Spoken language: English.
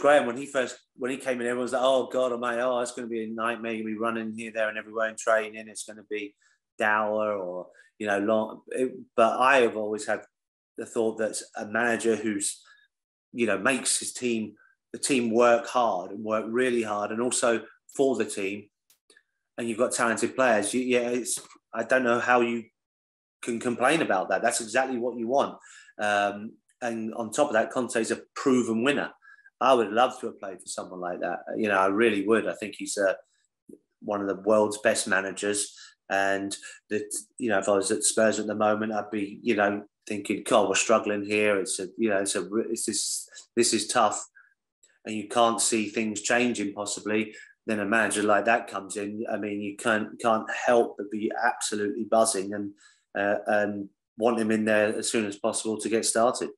George Graham, when he came in, everyone's like, oh God, it's going to be a nightmare. You'll be running here, there, and everywhere in training. It's going to be dour or, you know, long. But I have always had the thought that a manager who's, you know, makes his team, the team work hard and work really hard, and also for the team, and you've got talented players. I don't know how you can complain about that. That's exactly what you want. And on top of that, Conte's a proven winner. I would love to have played for someone like that. You know, I really would. I think he's one of the world's best managers. And, you know, if I was at Spurs at the moment, I'd be, you know, thinking, God, we're struggling here. This is tough. And you can't see things changing possibly. Then a manager like that comes in. I mean, you can't help but be absolutely buzzing and want him in there as soon as possible to get started.